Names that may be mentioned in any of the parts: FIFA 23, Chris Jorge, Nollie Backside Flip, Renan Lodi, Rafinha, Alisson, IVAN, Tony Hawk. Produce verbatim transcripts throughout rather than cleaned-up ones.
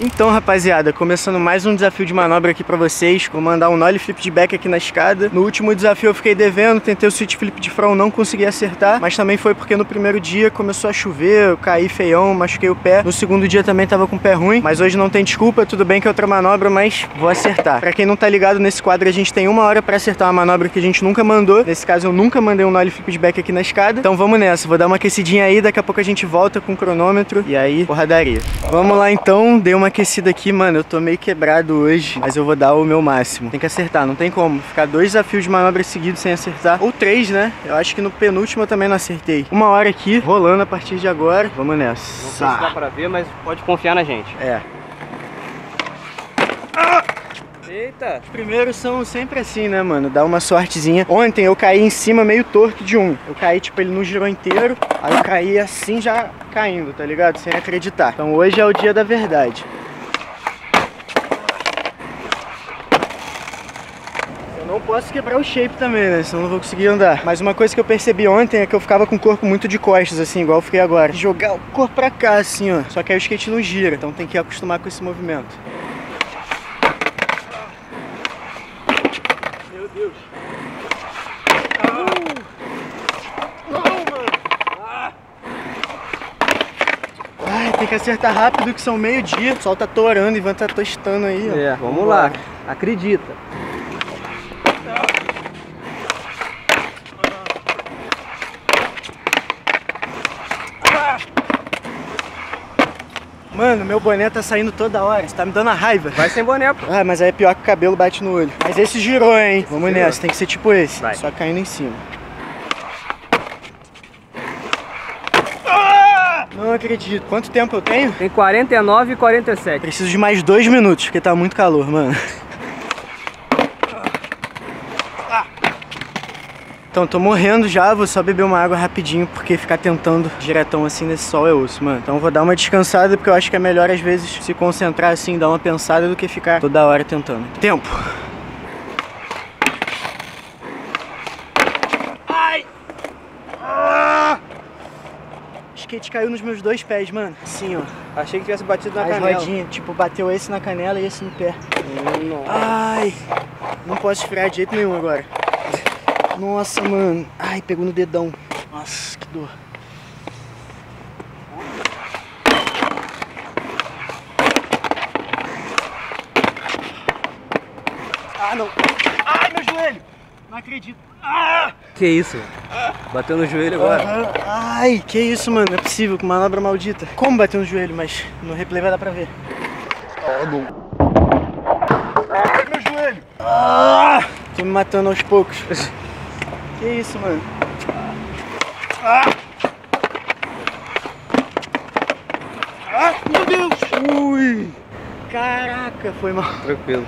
Então, rapaziada, começando mais um desafio de manobra aqui pra vocês. Vou mandar um Nollie Flip de Back aqui na escada. No último desafio eu fiquei devendo, tentei o Switch Flip de Front, não consegui acertar. Mas também foi porque no primeiro dia começou a chover, eu caí feião, machuquei o pé. No segundo dia também tava com o pé ruim, mas hoje não tem desculpa, tudo bem que é outra manobra, mas vou acertar. Pra quem não tá ligado, nesse quadro a gente tem uma hora pra acertar uma manobra que a gente nunca mandou. Nesse caso eu nunca mandei um Nollie Flip de Back aqui na escada. Então vamos nessa, vou dar uma aquecidinha aí, daqui a pouco a gente volta com o cronômetro e aí porradaria. Vamos lá então, dei uma aquecida aqui, mano, eu tô meio quebrado hoje, mas eu vou dar o meu máximo. Tem que acertar, não tem como. Ficar dois desafios de manobra seguidos sem acertar, ou três, né? Eu acho que no penúltimo eu também não acertei. Uma hora aqui, rolando a partir de agora. Vamos nessa. Não sei se dá pra ver, mas pode confiar na gente. É. Eita! Os primeiros são sempre assim, né, mano? Dá uma sortezinha. Ontem eu caí em cima meio torto de um. Eu caí, tipo, ele não girou inteiro. Aí eu caí assim já caindo, tá ligado? Sem acreditar. Então hoje é o dia da verdade. Não posso quebrar o shape também, né? Senão não vou conseguir andar. Mas uma coisa que eu percebi ontem é que eu ficava com o corpo muito de costas, assim, igual eu fiquei agora. Jogar o corpo pra cá, assim, ó. Só que aí o skate não gira, então tem que acostumar com esse movimento. Meu Deus. Uh. Não, mano. Ah. Ai, tem que acertar rápido, que são meio-dia. O sol tá torando, Ivan tá tostando aí, ó. É, vamos, vamos lá. lá. Acredita. Mano, meu boné tá saindo toda hora, isso tá me dando a raiva. Vai sem boné, pô. Ah, mas aí é pior que o cabelo bate no olho. Mas esse girou, hein? Esse Vamos girou. nessa, tem que ser tipo esse. Vai. Só caindo em cima. Ah! Não acredito. Quanto tempo eu tenho? Tem quarenta e nove e quarenta e sete. Preciso de mais dois minutos, porque tá muito calor, mano. Então, tô morrendo já, vou só beber uma água rapidinho, porque ficar tentando diretão assim nesse sol é osso, mano. Então vou dar uma descansada, porque eu acho que é melhor às vezes se concentrar assim, dar uma pensada, do que ficar toda hora tentando. Tempo! Ai! Ah! O skate caiu nos meus dois pés, mano. Assim, ó. Achei que tivesse batido na As canela. Rodinha. Tipo, bateu esse na canela e esse no pé. Não. Ai! Não posso frear de jeito nenhum agora. Nossa, mano. Ai, pegou no dedão. Nossa, que dor. Ah, não. Ai, meu joelho. Não acredito. Ah! Que isso? Bateu no joelho agora. Ai, que isso, mano. Não é possível, que manobra maldita. Como bateu no joelho, mas no replay vai dar pra ver. Ah, bom. Ai, meu joelho. Ah! Tô me matando aos poucos. Que isso, mano? Ah! Ah, meu Deus! Ui! Caraca, foi mal. Tranquilo.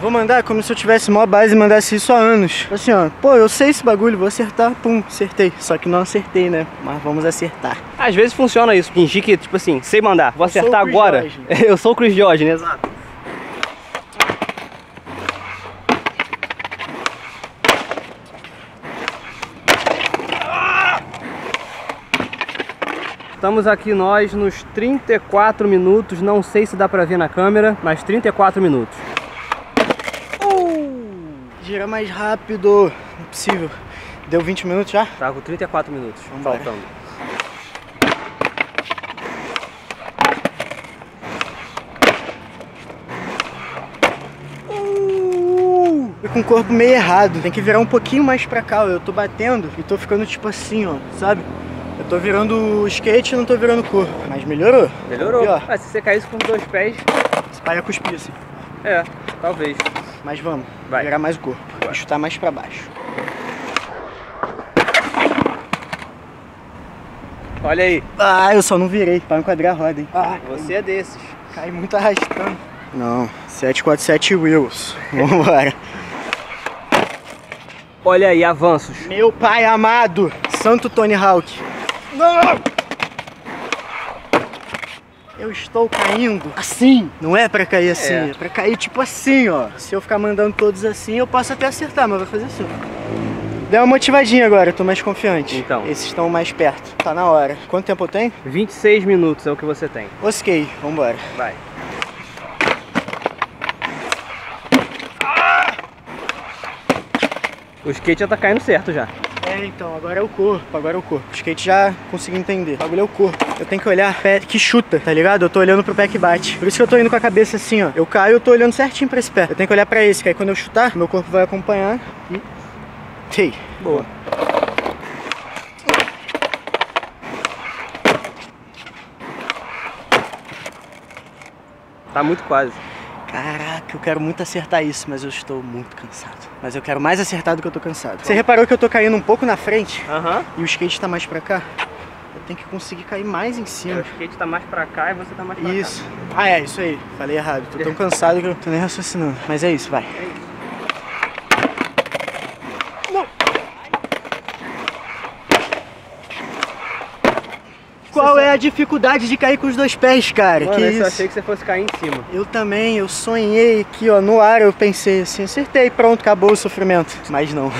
Vou mandar como se eu tivesse maior base e mandasse isso há anos. Assim, ó, pô, eu sei esse bagulho, vou acertar, pum, acertei. Só que não acertei, né? Mas vamos acertar. Às vezes funciona isso, fingir que, tipo assim, sei mandar, vou acertar agora. Eu sou o Chris Jorge, né? Exato. Estamos aqui nós nos trinta e quatro minutos, não sei se dá pra ver na câmera, mas trinta e quatro minutos. Uh, gira mais rápido, não é possível. Deu vinte minutos já? Tá com trinta e quatro minutos, vamos faltando. Uh, eu com o corpo meio errado, tem que virar um pouquinho mais pra cá, eu tô batendo e tô ficando tipo assim, ó, sabe? Eu tô virando o skate e não tô virando o corpo. Mas melhorou. Melhorou. Pior. Mas se você caísse com os dois pés... Você vai cuspir assim. É, talvez. Mas vamos. Vai. Virar mais o corpo. Vai. E chutar mais pra baixo. Olha aí. Ah, eu só não virei pra enquadrar a roda, hein. Ah, você é desses. Cai muito arrastando. Não. sete quatro sete wheels. Vambora. Olha aí, avanços. Meu pai amado. Santo Tony Hawk. Não! Eu estou caindo assim. Não é pra cair assim, é. é pra cair tipo assim, ó. Se eu ficar mandando todos assim, eu posso até acertar, mas vai fazer assim. Deu uma motivadinha agora, eu tô mais confiante. Então. Esses estão mais perto. Tá na hora. Quanto tempo eu tenho? vinte e seis minutos é o que você tem. Ok, vambora. Vai. O skate já tá caindo certo já. É, então, agora é o corpo, agora é o corpo. O skate já consegui entender. O bagulho é o corpo. Eu tenho que olhar pé que chuta, tá ligado? Eu tô olhando pro pé que bate. Por isso que eu tô indo com a cabeça assim, ó. Eu caio, eu tô olhando certinho pra esse pé. Eu tenho que olhar pra esse, que aí quando eu chutar, meu corpo vai acompanhar. E... Sei. Boa. Tá muito quase. Caraca, eu quero muito acertar isso, mas eu estou muito cansado. Mas eu quero mais acertar do que eu tô cansado. Você reparou que eu tô caindo um pouco na frente? Aham. Uhum. E o skate tá mais pra cá? Eu tenho que conseguir cair mais em cima. O skate tá mais pra cá e você tá mais pra isso. cá. Isso. Ah, é, isso aí. Falei errado. Tô tão cansado que eu tô nem raciocinando. Mas é isso, vai. É isso. Não. Qual é a dificuldade de cair com os dois pés, cara? Mano, que eu isso? achei que você fosse cair em cima. Eu também, eu sonhei aqui, ó, no ar eu pensei assim, acertei, pronto, acabou o sofrimento. Mas não.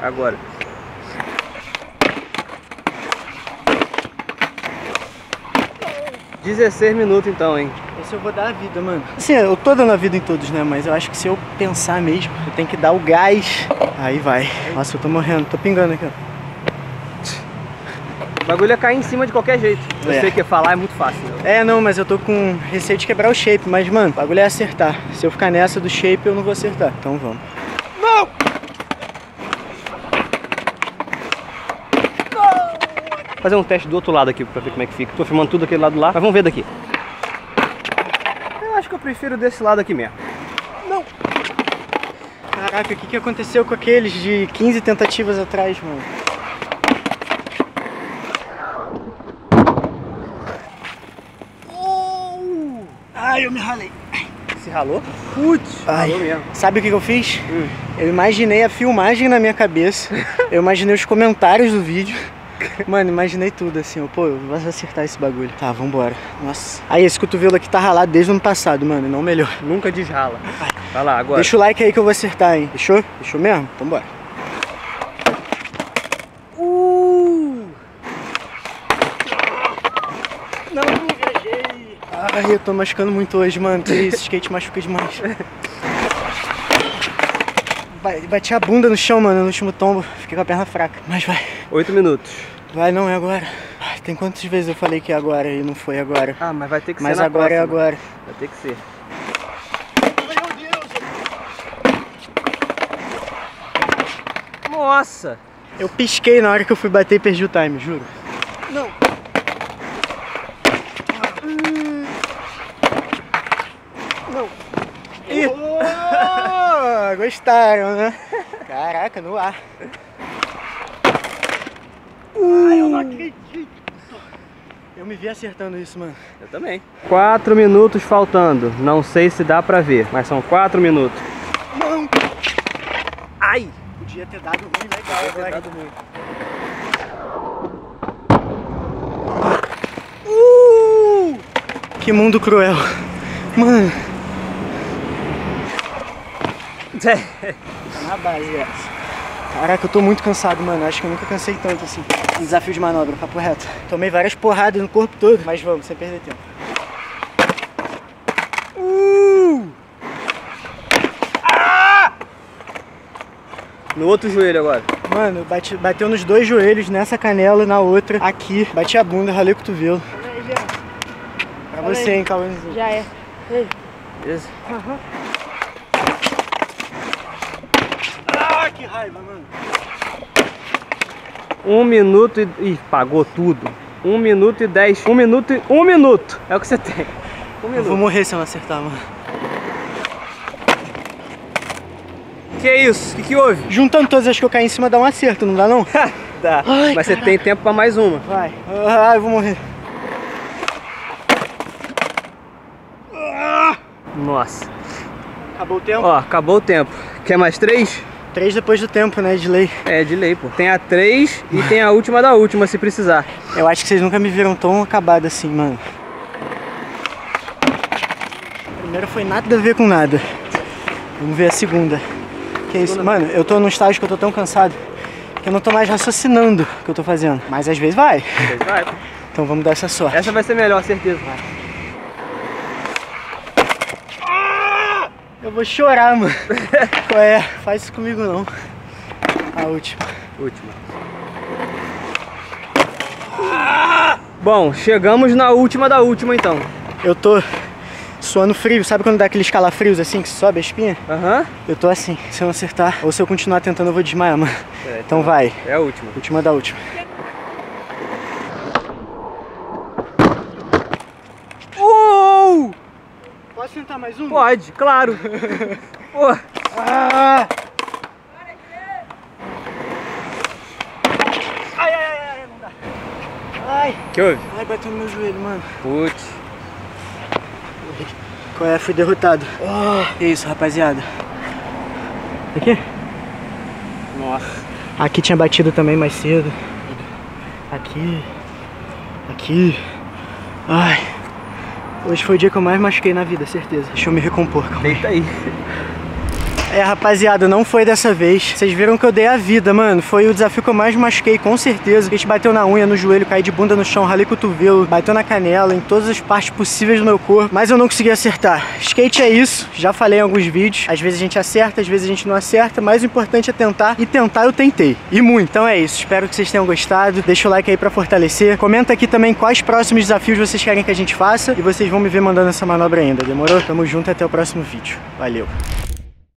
Agora. dezesseis minutos então, hein? Esse eu vou dar a vida, mano. Assim, eu tô dando a vida em todos, né? Mas eu acho que se eu pensar mesmo, eu tenho que dar o gás. Aí vai. Nossa, eu tô morrendo, tô pingando aqui, ó. O bagulho é cair em cima de qualquer jeito. Eu é. sei que falar é muito fácil. Né? É, não, mas eu tô com receio de quebrar o shape. Mas, mano, o bagulho é acertar. Se eu ficar nessa do shape, eu não vou acertar. Então vamos. Não! Vou fazer um teste do outro lado aqui pra ver como é que fica. Tô filmando tudo aquele lado lá, mas vamos ver daqui. Eu acho que eu prefiro desse lado aqui mesmo. Não! Caraca, o que que aconteceu com aqueles de quinze tentativas atrás, mano? Ai, eu me ralei. Se ralou? Putz, ralou mesmo. Sabe o que, que eu fiz? Hum. Eu imaginei a filmagem na minha cabeça, eu imaginei os comentários do vídeo. Mano, imaginei tudo assim, pô, eu vou acertar esse bagulho. Tá, vambora. Nossa. Aí, esse cotovelo aqui tá ralado desde o ano passado, mano, não melhor. Nunca desrala. Vai. Vai lá, agora. Deixa o like aí que eu vou acertar, hein. Fechou? Fechou mesmo? Então bora. Uh! Não, não viajei. Ai, eu tô machucando muito hoje, mano. Que isso, skate machuca demais. Bati a bunda no chão, mano, no último tombo. Fiquei com a perna fraca, mas vai. Oito minutos. Vai, não, é agora. Ai, tem quantas vezes eu falei que é agora e não foi agora. Ah, mas vai ter que mas ser Mas agora próxima. é agora. Vai ter que ser. Meu Deus! Nossa! Eu pisquei na hora que eu fui bater e perdi o time, juro. Não. Oh, gostaram, né? Caraca, no ar. Uh, Ai, eu não acredito. Eu me vi acertando isso, mano. Eu também. Quatro minutos faltando. Não sei se dá pra ver, mas são quatro minutos. Não. Ai. Podia ter dado ruim, legal. Podia ter dado ruim. Uh, que mundo cruel. Mano. Tá na base, é. Caraca, eu tô muito cansado, mano. Acho que eu nunca cansei tanto assim. Desafio de manobra, papo reto. Tomei várias porradas no corpo todo, mas vamos, sem perder tempo. Uh! Ah! No outro joelho agora. Mano, bate, bateu nos dois joelhos, nessa canela, na outra, aqui. Bati a bunda, ralei o cotovelo. Pra Olha você, aí. hein, Calvãozinho. Já é. Ei. Beleza? Aham. Uhum. Que raiva, mano. Um minuto e... Ih, pagou tudo. Um minuto e dez. Um minuto e... Um minuto. É o que você tem. Um minuto. Eu vou morrer se eu não acertar, mano. Que é isso? Que que houve? Juntando todas as que eu caí em cima dá um acerto, não dá não? Dá. Ai, Mas caraca. você tem tempo pra mais uma. Vai. Ah, eu vou morrer. Nossa. Acabou o tempo? Ó, acabou o tempo. Quer mais três? Três depois do tempo, né? De lei. É, de lei, pô. Tem a três e tem a última da última, se precisar. Eu acho que vocês nunca me viram tão acabado assim, mano. A primeira foi nada a ver com nada. Vamos ver a segunda. Que é isso? Mano, eu tô num estágio que eu tô tão cansado Porque eu não tô mais raciocinando o que eu tô fazendo. Mas às vezes vai. Às vezes vai. Então vamos dar essa sorte. Essa vai ser melhor, certeza. Ah! Eu vou chorar, mano. Qual é? Faz isso comigo não. A última. Última. Ah! Bom, chegamos na última da última então. Eu tô suando frio, sabe quando dá aqueles calafrios assim que sobe a espinha? Aham. Uhum. Eu tô assim, se eu não acertar ou se eu continuar tentando eu vou desmaiar, mano. É, então tá. Vai. É a última. Última da última. Uou! Posso tentar mais um? Pode, claro. Pô. Ah! Ai, ai, ai, não dá. Ai. Que houve? Ai, bateu no meu joelho, mano. Putz. Qual é? Fui derrotado. Oh, é isso, rapaziada. Aqui? Nossa. Aqui tinha batido também mais cedo. Aqui. Aqui. Ai. Hoje foi o dia que eu mais machuquei na vida, certeza. Deixa eu me recompor, calma. Deita aí. É, rapaziada, não foi dessa vez. Vocês viram que eu dei a vida, mano. Foi o desafio que eu mais machuquei, com certeza. A gente bateu na unha, no joelho, caí de bunda no chão, ralei cotovelo, bateu na canela, em todas as partes possíveis do meu corpo. Mas eu não consegui acertar. Skate é isso, já falei em alguns vídeos. Às vezes a gente acerta, às vezes a gente não acerta. Mas o importante é tentar, e tentar eu tentei. E muito. Então é isso, espero que vocês tenham gostado. Deixa o like aí pra fortalecer. Comenta aqui também quais próximos desafios vocês querem que a gente faça. E vocês vão me ver mandando essa manobra ainda, demorou? Tamo junto e até o próximo vídeo. Valeu!